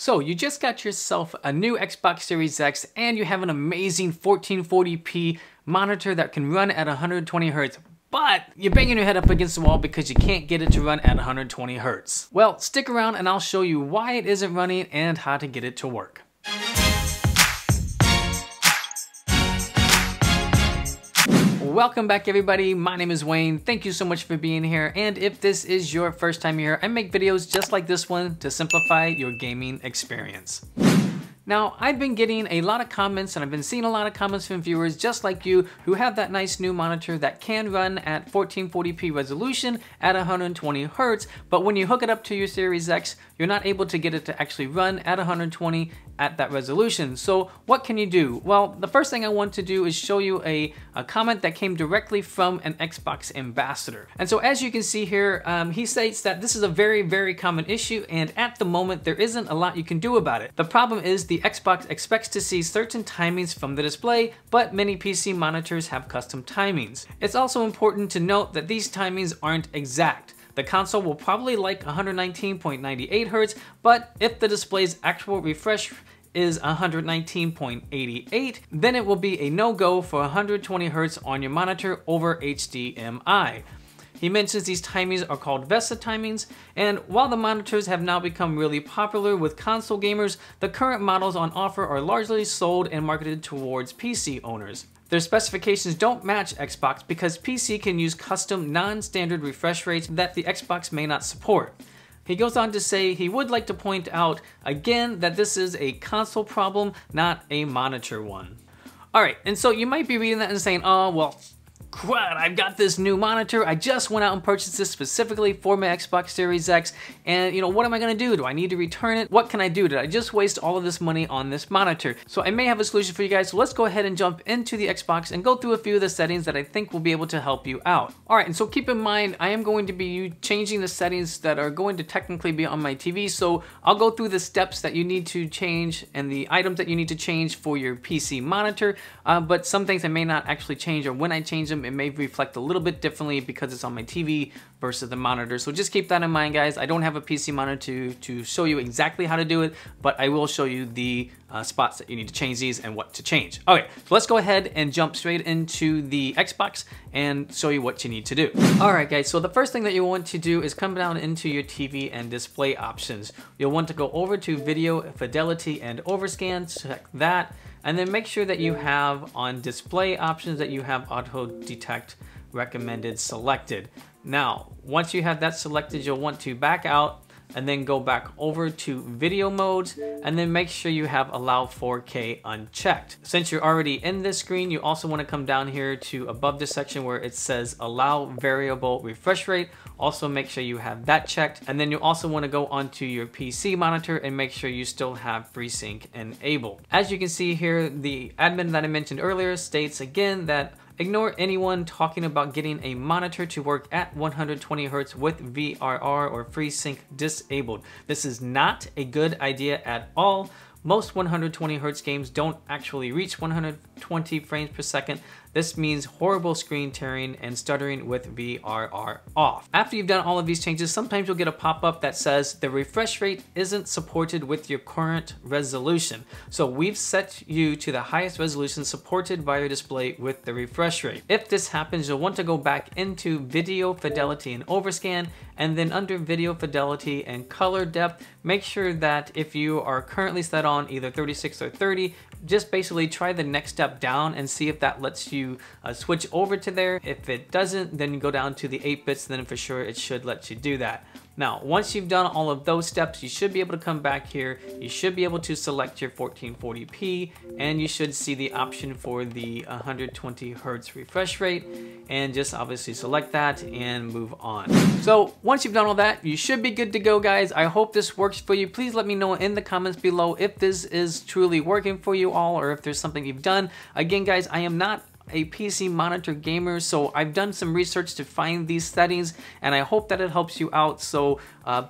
So you just got yourself a new Xbox Series X and you have an amazing 1440p monitor that can run at 120 Hz. But you're banging your head up against the wall because you can't get it to run at 120 Hz. Well, stick around and I'll show you why it isn't running and how to get it to work. Welcome back everybody, my name is Wayne. Thank you so much for being here. And if this is your first time here, I make videos just like this one to simplify your gaming experience. Now, I've been getting a lot of comments and I've been seeing a lot of comments from viewers just like you who have that nice new monitor that can run at 1440p resolution at 120 Hz, but when you hook it up to your Series X, you're not able to get it to actually run at 120 at that resolution. So what can you do? Well, the first thing I want to do is show you a comment that came directly from an Xbox ambassador. And so as you can see here, he states that this is a very, very common issue and at the moment there isn't a lot you can do about it. The problem is the Xbox expects to see certain timings from the display, but many PC monitors have custom timings. It's also important to note that these timings aren't exact. The console will probably like 119.98 Hz, but if the display's actual refresh is 119.88, then it will be a no-go for 120 Hz on your monitor over HDMI. He mentions these timings are called VESA timings, and while the monitors have now become really popular with console gamers, the current models on offer are largely sold and marketed towards PC owners. Their specifications don't match Xbox because PC can use custom non-standard refresh rates that the Xbox may not support. He goes on to say he would like to point out again that this is a console problem, not a monitor one. All right, and so you might be reading that and saying, oh, well, crud, I've got this new monitor. I just went out and purchased this specifically for my Xbox Series X. And you know, what am I gonna do? Do I need to return it? What can I do? Did I just waste all of this money on this monitor? So I may have a solution for you guys. So let's go ahead and jump into the Xbox and go through a few of the settings that I think will be able to help you out. All right, and so keep in mind, I am going to be changing the settings that are going to technically be on my TV. So I'll go through the steps that you need to change and the items that you need to change for your PC monitor. But some things I may not actually change, or when I change them, it may reflect a little bit differently because it's on my TV versus the monitor. So just keep that in mind, guys. I don't have a PC monitor to show you exactly how to do it, but I will show you the spots that you need to change these and what to change. Okay, so let's go ahead and jump straight into the Xbox and show you what you need to do. All right, guys, so the first thing that you want to do is come down into your TV and display options. You'll want to go over to video fidelity and overscan, check that, and then make sure that you have on display options that you have auto detect, recommended, selected. Now, once you have that selected, you'll want to back out and then go back over to video modes and then make sure you have allow 4K unchecked. Since you're already in this screen, you also wanna come down here to above this section where it says allow variable refresh rate. Also make sure you have that checked. And then you also wanna go onto your PC monitor and make sure you still have FreeSync enabled. As you can see here, the admin that I mentioned earlier states again that ignore anyone talking about getting a monitor to work at 120 Hz with VRR or FreeSync disabled. This is not a good idea at all. Most 120 Hz games don't actually reach 120 frames per second. This means horrible screen tearing and stuttering with VRR off. After you've done all of these changes, sometimes you'll get a pop-up that says the refresh rate isn't supported with your current resolution. So we've set you to the highest resolution supported by your display with the refresh rate. If this happens, you'll want to go back into video fidelity and overscan, and then under video fidelity and color depth, make sure that if you are currently set on either 36 or 30, just basically try the next step down and see if that lets you switch over to there. If it doesn't, then you go down to the 8 bits, then for sure it should let you do that. Now, once you've done all of those steps, you should be able to come back here. You should be able to select your 1440p, and you should see the option for the 120 Hz refresh rate, and just obviously select that and move on. So once you've done all that, you should be good to go, guys. I hope this works for you. Please let me know in the comments below if this is truly working for you all, or if there's something you've done. Again, guys, I am not a PC monitor gamer, so I've done some research to find these settings and I hope that it helps you out. So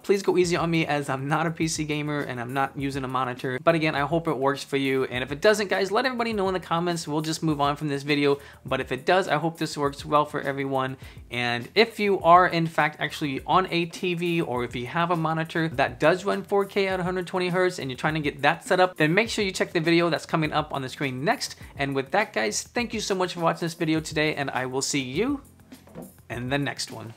Please go easy on me as I'm not a PC gamer and I'm not using a monitor. But again, I hope it works for you. And if it doesn't, guys, let everybody know in the comments. We'll just move on from this video. But if it does, I hope this works well for everyone. And if you are in fact actually on a TV or if you have a monitor that does run 4K at 120 Hertz and you're trying to get that set up, then make sure you check the video that's coming up on the screen next. And with that, guys, thank you so much for watching this video today, and I will see you in the next one.